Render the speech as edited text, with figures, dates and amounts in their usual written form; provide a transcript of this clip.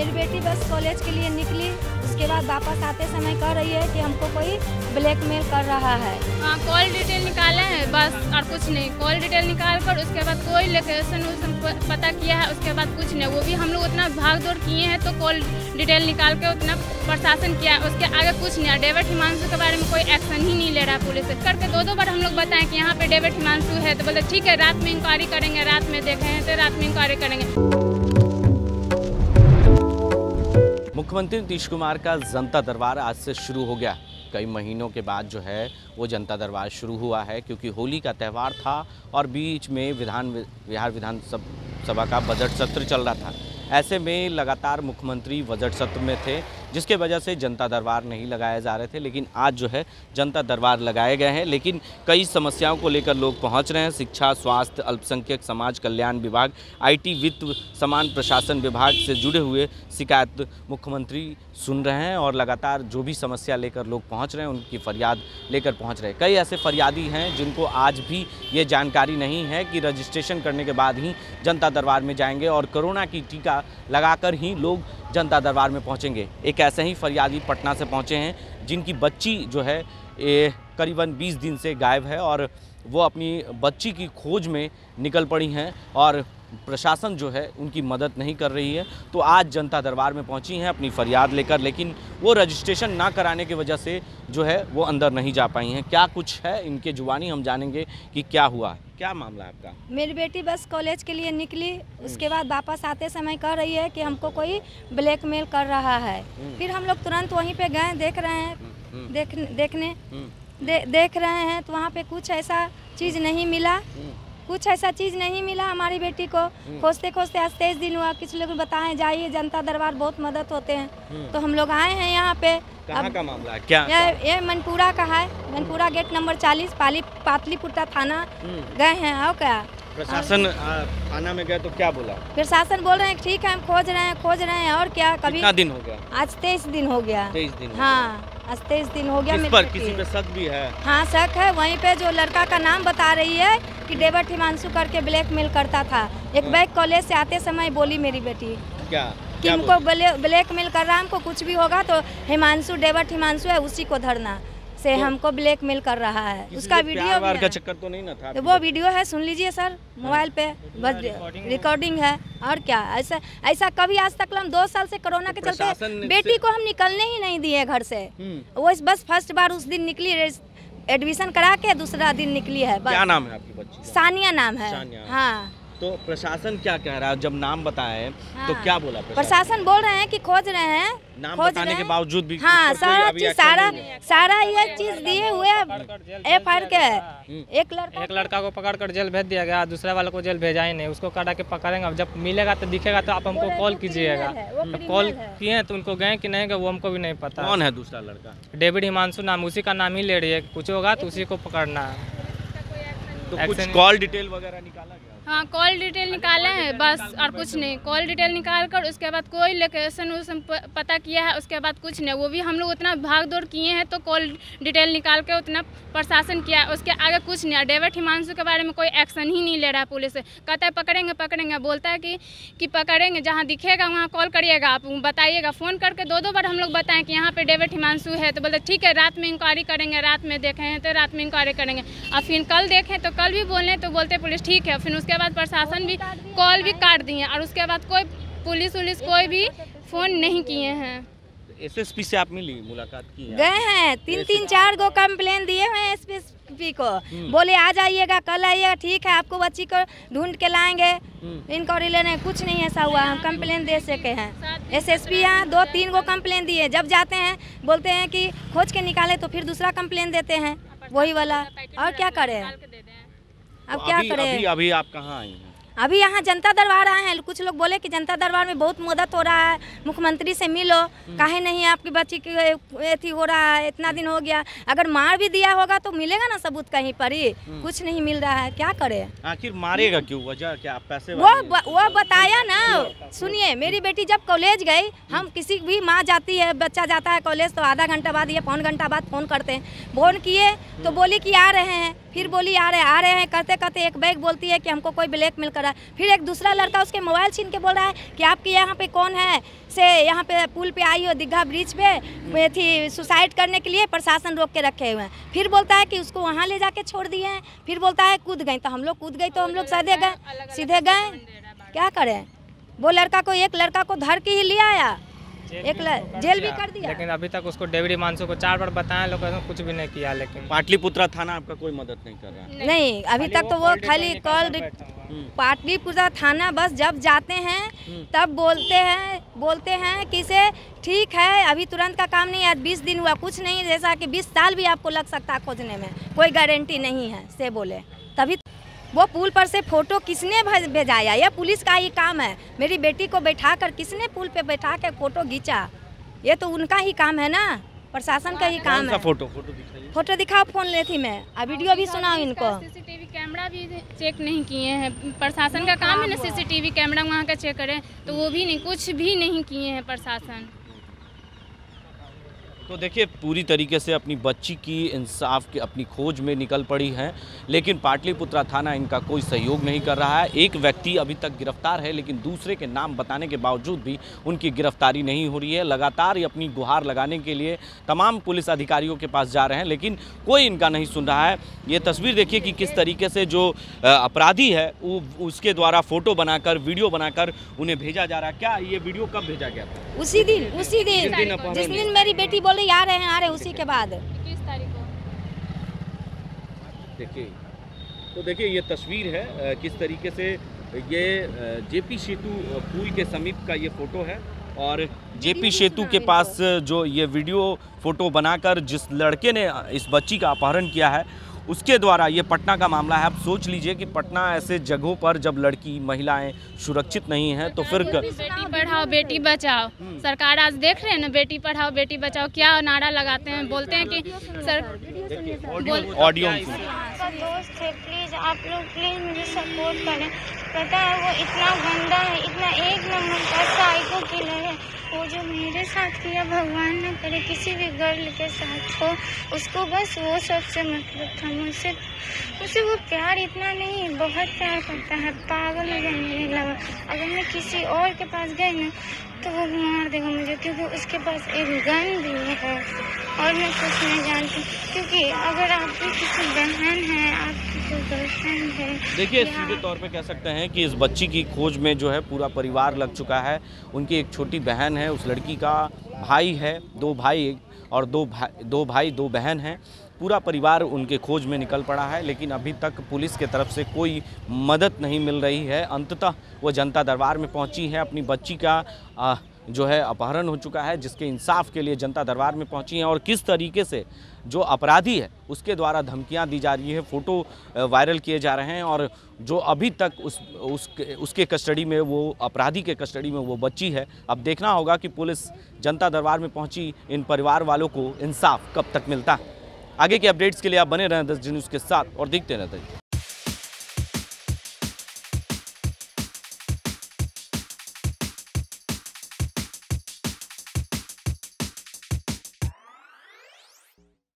मेरी बेटी बस कॉलेज के लिए निकली, उसके बाद वापस आते समय कह रही है कि हमको कोई ब्लैकमेल कर रहा है। हाँ, कॉल डिटेल निकाले हैं बस और कुछ नहीं। कॉल डिटेल निकाल कर उसके बाद कोई लोकेशन उसमें पता किया है, उसके बाद कुछ नहीं। वो भी हम लोग उतना भाग दौड़ किए हैं तो कॉल डिटेल निकाल के उतना प्रशासन किया है, उसके आगे कुछ नहीं। डेविड हिमांशु के बारे में कोई एक्शन ही नहीं ले रहा पुलिस। करके दो बार हम लोग बताएं कि यहाँ पे डेविड हिमांशु है तो बोले ठीक है रात में इंक्वायरी करेंगे, रात में देखे हैं तो रात में इंक्वायरी करेंगे। मुख्यमंत्री नीतीश कुमार का जनता दरबार आज से शुरू हो गया। कई महीनों के बाद जो है वो जनता दरबार शुरू हुआ है, क्योंकि होली का त्यौहार था और बीच में बिहार विधानसभा का बजट सत्र चल रहा था। ऐसे में लगातार मुख्यमंत्री बजट सत्र में थे, जिसके वजह से जनता दरबार नहीं लगाए जा रहे थे, लेकिन आज जो है जनता दरबार लगाए गए हैं। लेकिन कई समस्याओं को लेकर लोग पहुंच रहे हैं। शिक्षा, स्वास्थ्य, अल्पसंख्यक समाज कल्याण विभाग, आईटी, वित्त, समान प्रशासन विभाग से जुड़े हुए शिकायत मुख्यमंत्री सुन रहे हैं और लगातार जो भी समस्या लेकर लोग पहुँच रहे हैं उनकी फरियाद लेकर पहुँच रहे हैं। कई ऐसे फरियादी हैं जिनको आज भी ये जानकारी नहीं है कि रजिस्ट्रेशन करने के बाद ही जनता दरबार में जाएंगे और कोरोना की टीका लगाकर ही लोग जनता दरबार में पहुँचेंगे। एक ऐसे ही फरियादी पटना से पहुँचे हैं जिनकी बच्ची जो है करीबन 20 दिन से गायब है और वो अपनी बच्ची की खोज में निकल पड़ी हैं और प्रशासन जो है उनकी मदद नहीं कर रही है। तो आज जनता दरबार में पहुंची हैं अपनी फरियाद लेकर, लेकिन वो रजिस्ट्रेशन ना कराने की वजह से जो है वो अंदर नहीं जा पाई हैं। क्या कुछ है इनके जुबानी, हम जानेंगे कि क्या हुआ, क्या मामला आपका। मेरी बेटी बस कॉलेज के लिए निकली, उसके बाद वापस आते समय कह रही है कि हमको कोई ब्लैकमेल कर रहा है। फिर हम लोग तुरंत वहीं पे गए, देख रहे हैं देख रहे हैं तो वहाँ पे कुछ ऐसा चीज़ नहीं मिला, हमारी बेटी को खोजते खोजते आज 23 दिन हुआ। किसी लोग बताएं जाइए जनता दरबार बहुत मदद होते हैं, तो हम लोग आए हैं यहाँ पे। कहाँ का मामला है, क्या? ये मनपुरा का है, मनपुरा गेट नंबर 40, पाटलिपुत्र थाना गए हैं। और क्या प्रशासन थाना में गए तो क्या बोला? प्रशासन बोल रहे हैं ठीक है हम खोज रहे हैं। और क्या, कभी दिन हो गया, आज 23 दिन हो गया। 23 दिन, हाँ 23 दिन हो गया। इस पर किसी पे शक भी है? हाँ शक है। वहीं पे जो लड़का का नाम बता रही है कि डेविड हिमांशु करके ब्लैकमेल करता था। एक बैग कॉलेज से आते समय बोली मेरी बेटी क्या कि हमको ब्लैकमेल कर रहा है, हमको कुछ भी होगा तो हिमांशु, डेविड हिमांशु है उसी को धरना से तो हमको ब्लैकमेल कर रहा है। उसका वीडियो का चक्कर तो नहीं ना था? तो वो वीडियो है, सुन लीजिए सर, मोबाइल पे रिकॉर्डिंग है। और क्या ऐसा कभी आज तक हम 2 साल से कोरोना के चलते बेटी को हम निकलने ही नहीं दिए घर से। वो बस फर्स्ट बार उस दिन निकली, एडमिशन करा के दूसरा दिन निकली है। क्या नाम है आपकी बच्ची? सानिया नाम है। हाँ, तो प्रशासन क्या कह रहा है जब नाम बताए? हाँ, तो क्या बोला प्रशासन? बोल रहे हैं कि खोज रहे हैं, नाम बताने के बावजूद भी। हाँ, सारा ये चीज दिए हुए FIR के। एक लड़का को पकड़ कर जेल भेज दिया गया, दूसरा वाला को जेल भेजा ही नहीं। उसको काटा के पकड़ेंगे, जब मिलेगा तो दिखेगा तो आप हमको कॉल कीजिएगा। कॉल किए तो उनको गए कि नहीं, वो हमको भी नहीं पता। कौन है दूसरा लड़का? डेविड हिमांशु नाम, उसी का नाम ही ले रही है। कुछ होगा तो उसी को पकड़ना है। तो कुछ कॉल डिटेल वगैरह निकाला गया? हाँ, कॉल डिटेल निकाले हैं बस और कुछ नहीं। कॉल डिटेल निकाल कर उसके बाद कोई लोकेशन उसमें पता किया है, उसके बाद कुछ नहीं। वो भी हम लोग उतना भाग दौड़ किए हैं तो कॉल डिटेल निकाल के उतना प्रशासन किया, उसके आगे कुछ नहीं। डेविड हिमांशु के बारे में कोई एक्शन ही नहीं ले रहा पुलिस। कहता है पकड़ेंगे, बोलता है कि पकड़ेंगे, जहाँ दिखेगा वहाँ कॉल करिएगा, आप बताइएगा। फ़ोन करके दो बार हम लोग बताएं कि यहाँ पर डेविड हिमांशु है तो बोलते ठीक है रात में इंक्वायरी करेंगे, रात में देखे हैं तो रात में इंक्वायरी करेंगे। और फिर कल देखें तो कल भी बोलें तो बोलते पुलिस ठीक है। फिर उसके बाद प्रशासन भी कॉल भी काट दिए और उसके बाद कोई पुलिस कोई भी फोन नहीं किए हैं। SSP से आप मिली, मुलाकात की? गए हैं, 3-4 गो कंप्लेन दिए हुए हैं SSP को। बोले आ जाइएगा, कल आइएगा, ठीक है आपको बच्ची को ढूंढ के लाएंगे, इंक्वायरी लेने। कुछ नहीं ऐसा हुआ, हम कंप्लेन दे सके हैं। SSP यहाँ 2-3 गो कंप्लेन दिए। जब जाते हैं बोलते हैं कि खोज के निकाले, तो फिर दूसरा कंप्लेन देते हैं वही वाला। और क्या करें, अब क्या करें? अभी आप कहाँ आई हैं? अभी यहाँ जनता दरबार आए हैं। कुछ लोग बोले कि जनता दरबार में बहुत मदद हो रहा है, मुख्यमंत्री से मिलो, काहे नहीं आपकी बच्ची की एथी हो रहा है, इतना दिन हो गया। अगर मार भी दिया होगा तो मिलेगा ना सबूत कहीं पर ही, कुछ नहीं मिल रहा है। क्या करे, आखिर मारेगा क्यों, वजह क्या? पैसे वो बताया ना। सुनिए, मेरी बेटी जब कॉलेज गई, हम किसी भी माँ जाती है, बच्चा जाता है कॉलेज तो आधा घंटा बाद या पौन घंटा बाद फोन करते हैं। फोन किए तो बोले कि आ रहे हैं, फिर बोली आ रहे हैं कहते कहते एक बैग बोलती है कि हमको कोई ब्लैकमेल कर रहा है। फिर एक दूसरा लड़का उसके मोबाइल छीन के बोल रहा है कि आपकी यहाँ पे कौन है से यहाँ पे पुल पे आई हो दिघा ब्रिज पे थी सुसाइड करने के लिए, प्रशासन रोक के रखे हुए हैं। फिर बोलता है कि उसको वहाँ ले जाके छोड़ दिए हैं। फिर बोलता है कूद गई, तो हम लोग कूद गई तो हम लोग सीधे गए क्या करें। वो लड़का को एक लड़का को धर के ही ले आया, जेल भी कर दिया, लेकिन अभी तक उसको डेविडी मानसो को 4 बार बताया, लोग कुछ भी नहीं किया। लेकिन पाटलिपुत्र थाना आपका कोई मदद नहीं कर रहा है? नहीं, अभी तक तो वो खाली कॉल पाटलिपुत्र थाना बस जब जाते हैं तब बोलते हैं कि इसे ठीक है अभी तुरंत का काम नहीं है, 20 दिन हुआ कुछ नहीं, जैसा कि 20 साल भी आपको लग सकता है खोजने में, कोई गारंटी नहीं है से बोले। तभी वो पुल पर से फोटो किसने भेजाया, यह पुलिस का ही काम है। मेरी बेटी को बैठाकर किसने पुल पे बैठा के फोटो खींचा, ये तो उनका ही काम है ना, प्रशासन का ही काम है। फोटो दिखाओ फोन लेती मैं, अब वीडियो भी सुनाओ इनको। सीसीटीवी कैमरा भी चेक नहीं किए हैं, प्रशासन का काम है ना सीसीटीवी कैमरा वहाँ का चेक करें, तो वो भी नहीं, कुछ भी नहीं किए हैं प्रशासन। तो देखिए पूरी तरीके से अपनी बच्ची की इंसाफ की अपनी खोज में निकल पड़ी है, लेकिन पाटलिपुत्र थाना इनका कोई सहयोग नहीं कर रहा है। एक व्यक्ति अभी तक गिरफ्तार है, लेकिन दूसरे के नाम बताने के बावजूद भी उनकी गिरफ्तारी नहीं हो रही है। लगातार ये अपनी गुहार लगाने के लिए तमाम पुलिस अधिकारियों के पास जा रहे हैं, लेकिन कोई इनका नहीं सुन रहा है। ये तस्वीर देखिए कि किस तरीके से जो अपराधी है उसके द्वारा फोटो बनाकर वीडियो बनाकर उन्हें भेजा जा रहा है। क्या ये वीडियो कब भेजा गया था? उसी दिन जिस दिन मेरी बेटी बोली आ रहे हैं उसी के बाद 21 तारीख को। देखिए तो देखिए ये तस्वीर है किस तरीके से, ये जेपी सेतु पुल के समीप का ये फोटो है, और जेपी सेतु के पास जो ये वीडियो फोटो बनाकर जिस लड़के ने इस बच्ची का अपहरण किया है उसके द्वारा, ये पटना का मामला है। आप सोच लीजिए कि पटना ऐसे जगहों पर जब लड़की महिलाएं सुरक्षित नहीं हैं तो फिर बेटी पढ़ाओ बेटी बचाओ, सरकार आज देख रहे हैं ना, बेटी पढ़ाओ बेटी बचाओ क्या नारा लगाते हैं, बोलते हैं कि सर ऑडियो दोस्त है, प्लीज आप लोग प्लीज मुझे सपोर्ट करें। पता है वो इतना गंदा है, इतना एक नंबर का साइको किलर है, वो जो मेरे साथ किया भगवान न करे किसी भी गर्ल के साथ हो, उसको बस वो सबसे मतलब था। मुझसे उसे वो प्यार इतना नहीं, बहुत प्यार करता है, पागल हो गया मेरे लगा। अगर मैं किसी और के पास गई ना तो वो मार देगा मुझे, क्योंकि उसके पास एक गन भी है और मैं कुछ नहीं जानती। क्योंकि अगर आपकी किसी बहन है, आपकी कोई गर्लफ्रेंड है, देखिए सीधे तौर पे कह सकते हैं कि इस बच्ची की खोज में जो है पूरा परिवार लग चुका है। उनकी एक छोटी बहन है, उस लड़की का भाई है, 2 भाई और दो बहन हैं, पूरा परिवार उनके खोज में निकल पड़ा है, लेकिन अभी तक पुलिस के तरफ से कोई मदद नहीं मिल रही है। अंततः वो जनता दरबार में पहुंची है, अपनी बच्ची का जो है अपहरण हो चुका है जिसके इंसाफ के लिए जनता दरबार में पहुंची है, और किस तरीके से जो अपराधी है उसके द्वारा धमकियां दी जा रही है, फ़ोटो वायरल किए जा रहे हैं, और जो अभी तक उसके कस्टडी में, वो अपराधी के कस्टडी में वो बच्ची है। अब देखना होगा कि पुलिस जनता दरबार में पहुंची इन परिवार वालों को इंसाफ कब तक मिलता है। आगे के अपडेट्स के लिए आप बने रहें The HD News के साथ और देखते रहें।